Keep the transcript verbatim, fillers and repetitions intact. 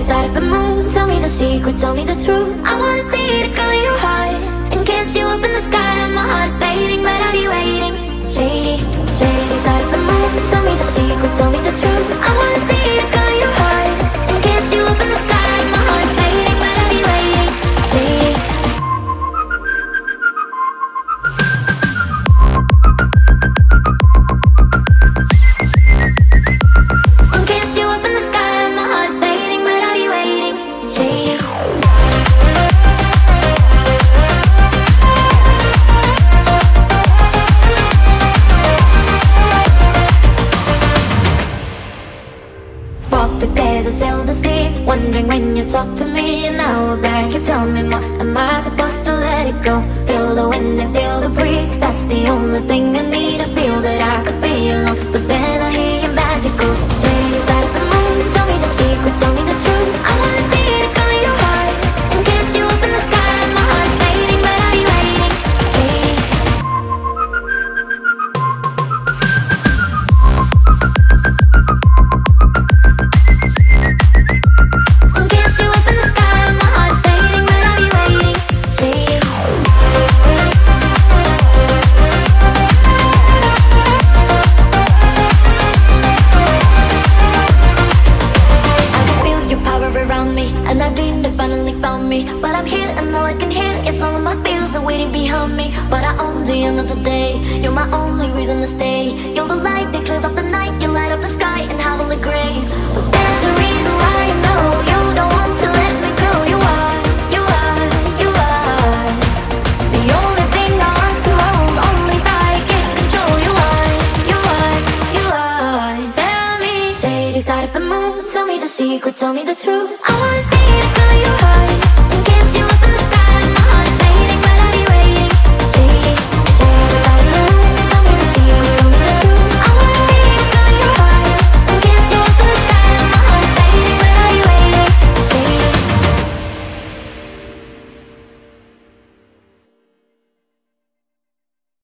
your side of the moon. Tell me the secret, tell me the truth. I wanna see the color you hide and kiss you up in the sky. And my heart's beating, but I'll be waiting. Shady, shady side of the moon. Tell me the secret, tell me the truth. I wanna see the color you hide and kiss you up in the sky. And my heart's beating, but I'll be waiting. Shady. Wondering when you talk to me, and now we're back. You tell me more. Am I supposed to let it go? Feel the wind and feel the breeze. That's the only thing I need. I feel that I could be alone, but then I hear you magical. Shady side of the moon. Tell me the secret. Tell me the truth. I wanna see the color of your heart and kiss you up in the sky. And my heart's fading, but I'll be waiting. Shady. Side of the moon, tell me the secret, tell me the truth. I wanna see the color you hide.